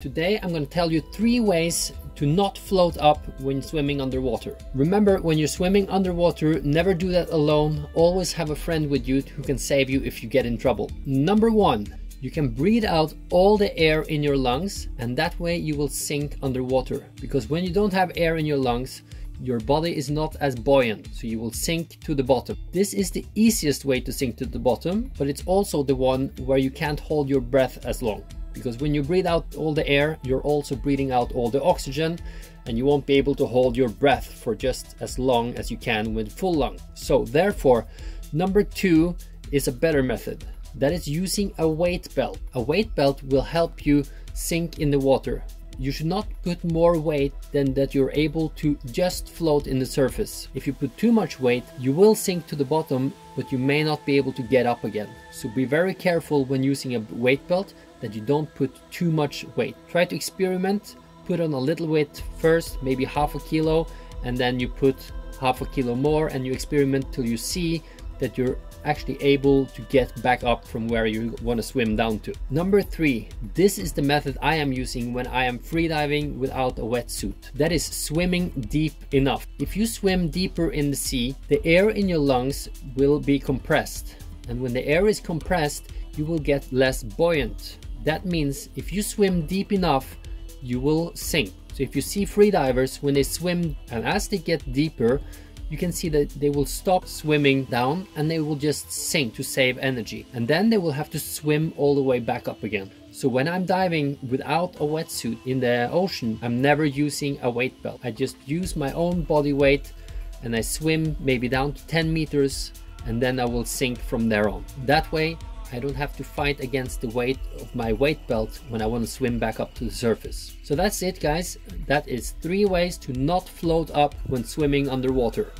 Today I'm going to tell you 3 ways to not float up when swimming underwater. Remember, when you're swimming underwater, never do that alone. Always have a friend with you who can save you if you get in trouble. Number 1, you can breathe out all the air in your lungs, and that way you will sink underwater. Because when you don't have air in your lungs, your body is not as buoyant, so you will sink to the bottom. This is the easiest way to sink to the bottom, but it's also the one where you can't hold your breath as long. Because when you breathe out all the air, you're also breathing out all the oxygen, and you won't be able to hold your breath for just as long as you can with full lung. So therefore, number 2 is a better method. That is using a weight belt. A weight belt will help you sink in the water. You should not put more weight than that you're able to just float in the surface. If you put too much weight, you will sink to the bottom, but you may not be able to get up again. So be very careful when using a weight belt that you don't put too much weight. Try to experiment, put on a little weight first, maybe half a kilo, and then you put half a kilo more and you experiment till you see that you're actually able to get back up from where you want to swim down to. Number 3, this is the method I am using when I am freediving without a wetsuit. That is swimming deep enough. If you swim deeper in the sea, the air in your lungs will be compressed. And when the air is compressed, you will get less buoyant. That means if you swim deep enough, you will sink. So if you see freedivers, when they swim and as they get deeper, you can see that they will stop swimming down and they will just sink to save energy. And then they will have to swim all the way back up again. So when I'm diving without a wetsuit in the ocean, I'm never using a weight belt. I just use my own body weight and I swim maybe down to 10 meters and then I will sink from there on. That way, I don't have to fight against the weight of my weight belt when I want to swim back up to the surface. So that's it, guys. That is 3 ways to not float up when swimming underwater.